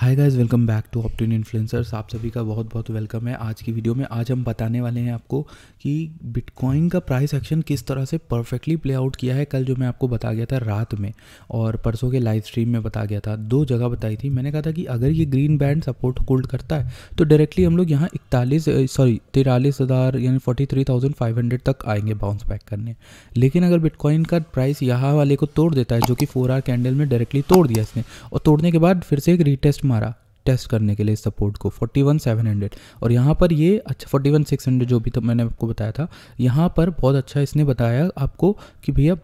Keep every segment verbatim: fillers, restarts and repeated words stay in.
Hi guys, welcome back to Optin influencers. आप सभी का बहुत बहुत वेलकम है। आज की वीडियो में आज हम बताने वाले हैं आपको कि बिटकॉइन का प्राइस एक्शन किस तरह से परफेक्टली प्ले आउट किया है। कल जो मैं आपको बता गया था रात में और परसों के लाइव स्ट्रीम में बता गया था, दो जगह बताई थी। मैंने कहा था कि अगर ये ग्रीन बैंड सपोर्ट होल्ड करता है तो डायरेक्टली हम लोग यहाँ इकतालीस सॉरी तिरालीस हज़ार यानी forty three thousand five hundred तक आएंगे बाउंस बैक करने। लेकिन अगर बिटकॉइन का प्राइस यहाँ वाले को तोड़ देता है, जो कि फोर आवर कैंडल में डायरेक्टली तोड़ दिया इसने, और तोड़ने के बाद फिर से एक रीटेस्ट मारा टेस्ट करने के लिए सपोर्ट को फोर्टी वन सेवन हंड्रेड, और यहाँ पर ये अच्छा फोर्टी वन सिक्स हंड्रेड जो भी तो मैंने आपको बताया था, यहाँ पर बहुत अच्छा इसने बताया आपको कि भैया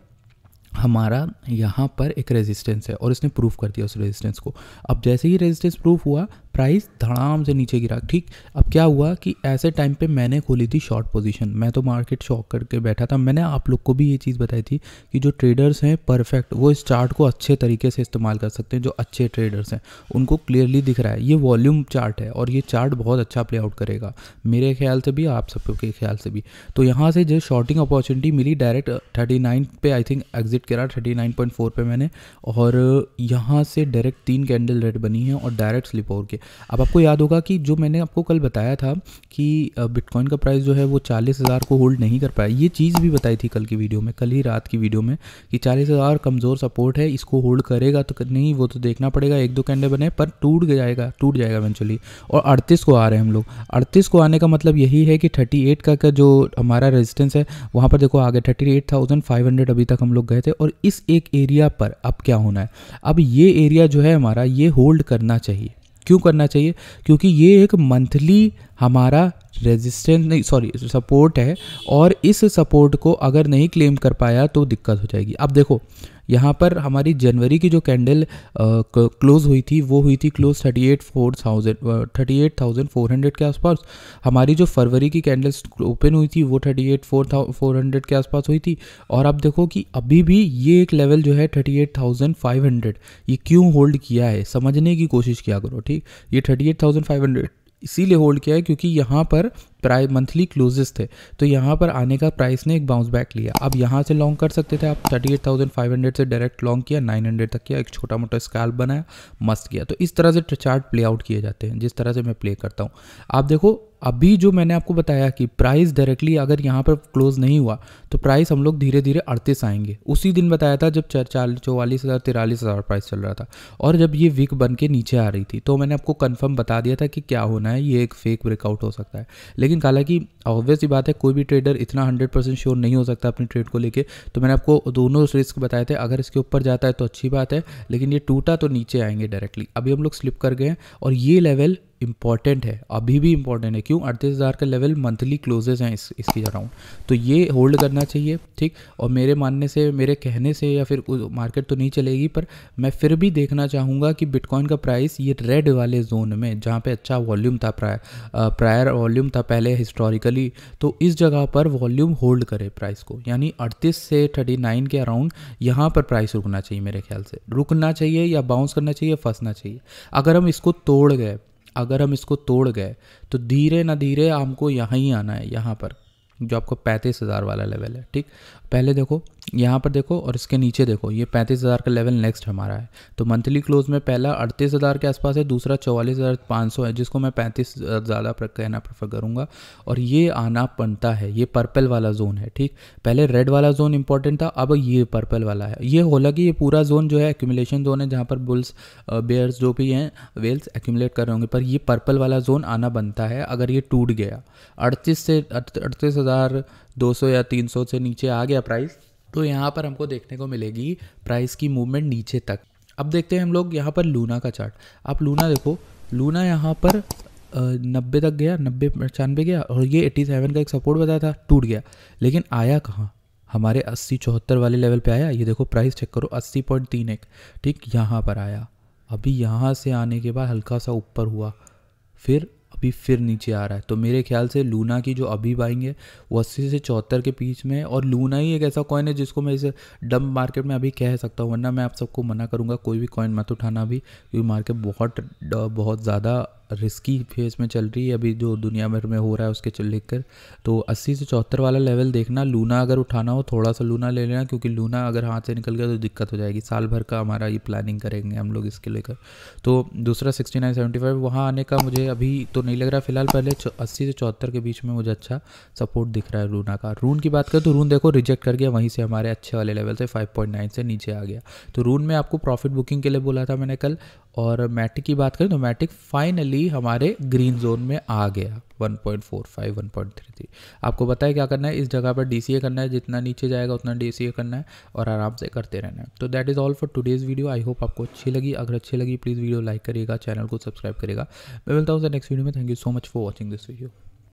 हमारा यहाँ पर एक रेजिस्टेंस है, और इसने प्रूफ कर दिया उस रेजिस्टेंस को। अब जैसे ही रेजिस्टेंस प्रूफ हुआ, प्राइस धड़ाम से नीचे गिरा। ठीक, अब क्या हुआ कि ऐसे टाइम पे मैंने खोली थी शॉर्ट पोजीशन। मैं तो मार्केट शॉक करके बैठा था। मैंने आप लोग को भी ये चीज़ बताई थी कि जो ट्रेडर्स हैं परफेक्ट, वो इस चार्ट को अच्छे तरीके से इस्तेमाल कर सकते हैं। जो अच्छे ट्रेडर्स हैं उनको क्लियरली दिख रहा है ये वॉल्यूम चार्ट है, और ये चार्ट बहुत अच्छा प्ले आउट करेगा मेरे ख्याल से भी, आप सबके ख्याल से भी। तो यहाँ से जो शॉर्टिंग अपॉर्चुनिटी मिली डायरेक्ट थर्टी नाइन पे आई थिंक एग्जिट करा, थर्टी नाइन पॉइंट फोर पे मैंने, और यहाँ से डायरेक्ट तीन कैंडल रेड बनी है और डायरेक्ट स्लिप ओवर के। अब आपको याद होगा कि जो मैंने आपको कल बताया था कि बिटकॉइन का प्राइस जो है वो चालीस हज़ार को होल्ड नहीं कर पाया। ये चीज़ भी बताई थी कल की वीडियो में, कल ही रात की वीडियो में, कि चालीस हज़ार कमज़ोर सपोर्ट है, इसको होल्ड करेगा तो नहीं, वो तो देखना पड़ेगा। एक दो कैंडल बने पर टूट जाएगा टूट जाएगा इवेंचुअली, और अड़तीस को आ रहे हैं हम लोग। अड़तीस को आने का मतलब यही है कि थर्टी एट का, का जो हमारा रेजिस्टेंस है वहाँ पर देखो आ गया thirty eight thousand five hundred अभी तक हम लोग गए थे, और इस एक एरिया पर अब क्या होना है। अब ये एरिया जो है हमारा, ये होल्ड करना चाहिए। क्यों करना चाहिए? क्योंकि ये एक मंथली हमारा रेजिस्टेंस नहीं सॉरी सपोर्ट है, और इस सपोर्ट को अगर नहीं क्लेम कर पाया तो दिक्कत हो जाएगी। अब देखो यहाँ पर हमारी जनवरी की जो कैंडल क्लोज़ हुई थी, वो हुई थी close thirty eight four thousand thirty eight thousand four hundred के आसपास। हमारी जो फरवरी की कैंडल्स ओपन हुई थी वो thirty eight four thou four hundred के आसपास हुई थी, और आप देखो कि अभी भी ये एक लेवल जो है thirty eight thousand five hundred ये क्यों होल्ड किया है, समझने की कोशिश किया करो। ठीक, ये thirty eight thousand five hundred इसीलिए होल्ड किया है क्योंकि यहाँ पर प्राइस मंथली क्लोजेस थे, तो यहाँ पर आने का प्राइस ने एक बाउंस बैक लिया। अब यहाँ से लॉन्ग कर सकते थे आप, thirty eight thousand five hundred से डायरेक्ट लॉन्ग किया, नाइन हंड्रेड तक किया, एक छोटा मोटा स्कैल्प बनाया, मस्त किया। तो इस तरह से चार्ट प्ले आउट किए जाते हैं, जिस तरह से मैं प्ले करता हूँ। आप देखो अभी जो मैंने आपको बताया कि प्राइस डायरेक्टली अगर यहाँ पर क्लोज नहीं हुआ तो प्राइस हम लोग धीरे धीरे अड़तीस आएंगे। उसी दिन बताया था जब चार चौवालीस हज़ार तिरालीस हज़ार प्राइस चल रहा था, और जब ये वीक बन के नीचे आ रही थी, तो मैंने आपको कन्फर्म बता दिया था कि क्या होना है, ये एक फेक ब्रेकआउट हो सकता है। लेकिन हालांकि ऑब्वियस ही बात है, कोई भी ट्रेडर इतना हंड्रेड परसेंट श्योर नहीं हो सकता अपनी ट्रेड को लेके। तो मैंने आपको दोनों रिस्क बताए थे, अगर इसके ऊपर जाता है तो अच्छी बात है, लेकिन ये टूटा तो नीचे आएंगे डायरेक्टली। अभी हम लोग स्लिप कर गए हैं, और ये लेवल इम्पॉर्टेंट है, अभी भी इम्पॉर्टेंट है। क्यों? अड़तीस हज़ार का लेवल मंथली क्लोजेस हैं इस इसकी अराउंड, तो ये होल्ड करना चाहिए। ठीक, और मेरे मानने से, मेरे कहने से या फिर मार्केट तो नहीं चलेगी, पर मैं फिर भी देखना चाहूँगा कि बिटकॉइन का प्राइस ये रेड वाले जोन में, जहाँ पे अच्छा वॉल्यूम था, प्राय प्रायर वॉल्यूम था पहले हिस्टोरिकली, तो इस जगह पर वॉल्यूम होल्ड करे प्राइस को, यानी अड़तीस से थर्टी नाइन के अराउंड यहाँ पर प्राइस रुकना चाहिए मेरे ख्याल से। रुकना चाहिए या बाउंस करना चाहिए, फंसना चाहिए। अगर हम इसको तोड़ गए अगर हम इसको तोड़ गए तो धीरे ना धीरे हमको यहाँ ही आना है, यहाँ पर जो आपको पैंतीस हज़ार वाला लेवल है। ठीक, पहले देखो यहाँ पर देखो, और इसके नीचे देखो, ये पैंतीस हज़ार का लेवल नेक्स्ट हमारा है। तो मंथली क्लोज में पहला अड़तीस हज़ार के आसपास है, दूसरा चौवालीस हज़ार पाँच सौ है, जिसको मैं पैंतीस ज़्यादा कहना प्रेफर करूँगा, और ये आना पड़ता है। ये पर्पल वाला जोन है। ठीक, पहले रेड वाला जोन इंपॉर्टेंट था, अब ये पर्पल वाला है। ये होला कि ये पूरा जोन जो है एक्यूमुलेशन जोन है, जहाँ पर बुल्स बेयर्स जो भी हैं वेल्स एक्यूमुलेट कर रहे होंगे, पर ये पर्पल वाला जोन आना बनता है। अगर ये टूट गया अड़तीस से अड़तीस हज़ार दो सौ या तीन सौ से नीचे आ गया प्राइस, तो यहाँ पर हमको देखने को मिलेगी प्राइस की मूवमेंट नीचे तक। अब देखते हैं हम लोग यहाँ पर लूना का चार्ट। आप लूना देखो, लूना यहाँ पर नब्बे तक गया, नब्बे पचानवे गया, और ये सत्तासी का एक सपोर्ट बताया था, टूट गया। लेकिन आया कहाँ? हमारे अस्सी चौहत्तर वाले लेवल पे आया। ये देखो प्राइस चेक करो, अस्सी पॉइंट तीन एक। ठीक, यहाँ पर आया, अभी यहाँ से आने के बाद हल्का सा ऊपर हुआ, फिर अभी फिर नीचे आ रहा है। तो मेरे ख्याल से लूना की जो अभी बाइंग है वो अस्सी से चौहत्तर के बीच में, और लूना ही एक ऐसा कॉइन है जिसको मैं इसे डंप मार्केट में अभी कह सकता हूँ, वरना मैं आप सबको मना करूँगा कोई भी कॉइन मत उठाना अभी, क्योंकि मार्केट बहुत बहुत ज़्यादा रिस्की फेज़ में चल रही है अभी जो दुनिया भर में हो रहा है उसके चल लेकर। तो अस्सी से चौहत्तर वाला लेवल देखना, लूना अगर उठाना हो थोड़ा सा लूना ले लेना, क्योंकि लूना अगर हाथ से निकल गया तो दिक्कत हो जाएगी। साल भर का हमारा ये प्लानिंग करेंगे हम लोग इसके लेकर। तो दूसरा सिक्सटी नाइन सेवेंटी फाइव वहाँ आने का मुझे अभी तो नहीं लग रहा फिलहाल, पहले अस्सी से चौहत्तर के बीच में मुझे अच्छा सपोर्ट दिख रहा है लूना का। रून की बात करें तो रून देखो रिजेक्ट कर गया वहीं से, हमारे अच्छे वाले लेवल से फाइव पॉइंट नाइन से नीचे आ गया। तो रून में आपको प्रॉफिट बुकिंग के लिए बोला था मैंने कल। और मैटिक की बात करें तो मैटिक फाइनली हमारे ग्रीन जोन में आ गया one point four five one point three three. आपको पता है क्या करना है, इस जगह पर डीसीए करना है, जितना नीचे जाएगा उतना डीसीए करना है और आराम से करते रहना है। तो that is all for today's video, I hope आपको अच्छी लगी। अगर अच्छी लगी प्लीज़ वीडियो लाइक करिएगा, चैनल को सब्सक्राइब करेगा। मैं मिलता हूँ नेक्स्ट वीडियो में। Thank you so much for watching this video.